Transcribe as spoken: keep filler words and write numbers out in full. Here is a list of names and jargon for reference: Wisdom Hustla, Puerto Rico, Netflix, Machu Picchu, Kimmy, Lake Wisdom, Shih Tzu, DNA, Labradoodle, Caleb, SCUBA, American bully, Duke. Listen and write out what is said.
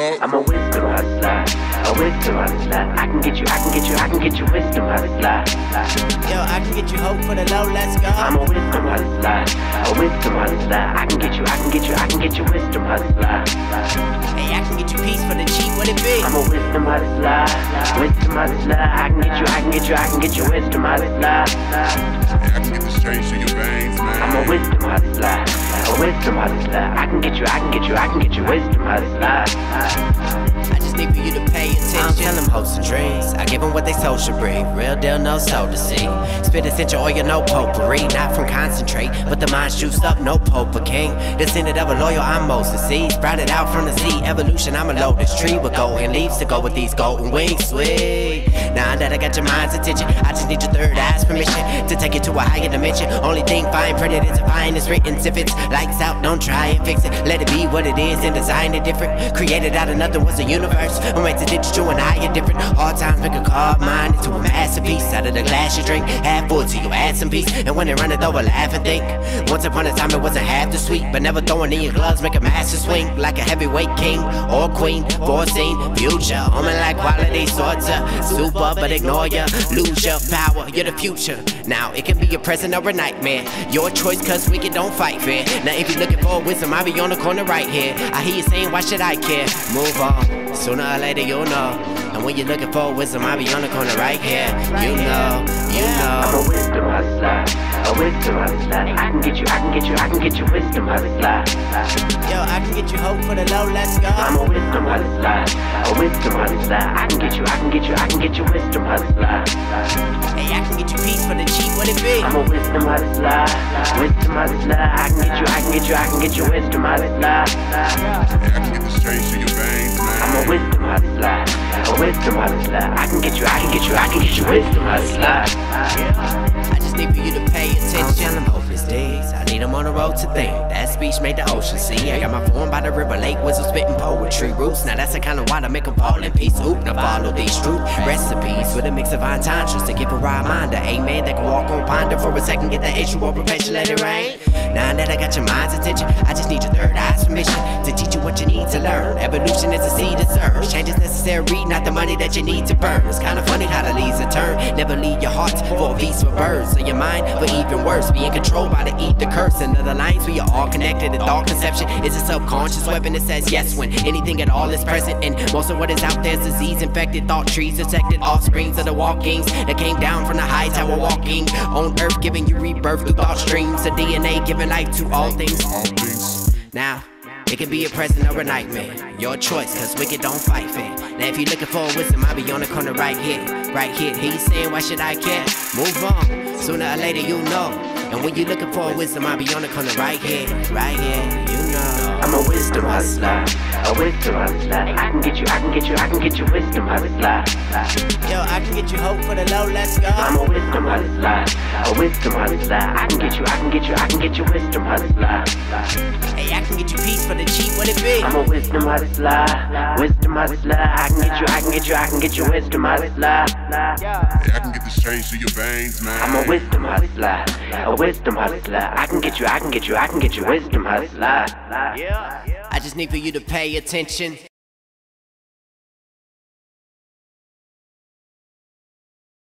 bet. I'm a wisdom hustler, a wisdom hustler. I can get you, I can get you, I can get you wisdom hustler. Yo, I can get you hope for the low, let's go. I'm a wisdom hustler, a wisdom hustler. I can get you, I can get you, I can get you wisdom hustler. Hey, I can get you peace for the cheap, what it be? I'm a wisdom hustler, wisdom hustler. I can get you, I can get you, I can get you wisdom hustler. Hey, I can get the strength to your veins, man. I'm a wisdom hustler, a wisdom hustler. I can get you, I can get you, I can get you wisdom hustler. I just need for you to pay attention. I'm telling them hopes and dreams. I give them what they soul should bring. Real deal, no soda seed. Spit essential oil, no potpourri. Not from concentrate, but the mind's juiced up, no poker king. Descended of a loyal, I'm Moses seed. Sprouted out from the sea. Evolution, I'm a lotus tree with golden leaves to go with these golden wings. Sweet. Now that I got your mind's attention, I just need your third eye's permission to take it to a higher dimension. Only thing fine printed is divine is written. If it's lights out, don't try and fix it. Let it be what it is and design it different. Created out of nothing was a universe. And went to digital and I are different. All times make a card mine into a masterpiece. Out of the glass you drink, half full till you add some peace. And when they run it over, laugh and think. Once upon a time it wasn't half the sweet, but never throwing in your gloves make a master swing. Like a heavyweight king or queen, foreseen future. Woman like quality sorta super, but ignore ya. Lose your power, you're the future. Now it can be your present or a nightmare. Your choice, cause we can don't fight fair. Now if you're looking for wisdom, I'll be on the corner right here. I hear you saying, why should I care? Move on, sooner or later you'll know. And when you're looking for wisdom, I'll be on the corner right here. You know, you know. I'm a wisdom hustler, a wisdom hustler. I can get you, I can get you, I can get you wisdom hustler. Yo, I can get you hope for the low, let's go. I'm a wisdom hustler, a wisdom hustler. I can get you, I can get you, I can get you wisdom hustler. Hey, I can get you peace for the cheap, what it be? I'm a wisdom hustler, wisdom hustler. I can get you, I can get you, I can get you wisdom hustler. Hey, I can get the strength to your veins, man. I'm a wisdom hustler, a wisdom hustler. I can get you, I can get you, I can get you wisdom hustler. I just need for you to pay attention. I'm hopeless days, I need them on the road to think. That speech made the ocean see. I got my form by the river, Lake Wisdom, spitting poetry roots. Now that's the kind of water make them fall in peace. Oop, now follow these truth recipes with a mix of entendres to give a reminder. Amen, that can walk on ponder for a second, get the issue or prevention, let it rain. Now that I got your mind's attention, I just need your third eye's permission to teach you what you need to learn. Evolution is a seed to serve. Change is necessary, not the money that you need to burn. It's kind of funny how the leaves are turned. Never leave your heart for a feast for birds. So your mind, but even worse, being controlled by the ether curse. And the lines we are all connected. The thought conception is a subconscious weapon that says yes when anything at all is present. And most of what is out there is disease infected. Thought trees detected, offsprings of the walkings that came down from the high tower walking on earth, giving you rebirth through thought streams. The D N A giving life to all things. Now, it can be a present or a nightmare. Your choice, cause wicked don't fight fair. Now if you're looking for wisdom, I'll be on the corner right here. Right here, he's saying, why should I care? Move on, sooner or later you know. And when you're looking for wisdom, I'll be on the corner right here. Right here, you know. I'm a wisdom hustler, a wisdom hustler. I can get you, I can get you, I can get you wisdom hustler. Yo, I can get you hope for the low, let's go. I'm a wisdom hustler, a wisdom hustler. I can get you, I can get you, I can get you wisdom hustler. Hey, I can get you peace for the cheap, what it be? I'm a wisdom hustler, wisdom hustler. I can get you, I can get you, I can get you wisdom hustler. Hey, I can get this change to your veins, man. I'm a wisdom hustler, a wisdom hustler. I can get you, I can get you, I can get you wisdom hustler. I just need for you to pay attention.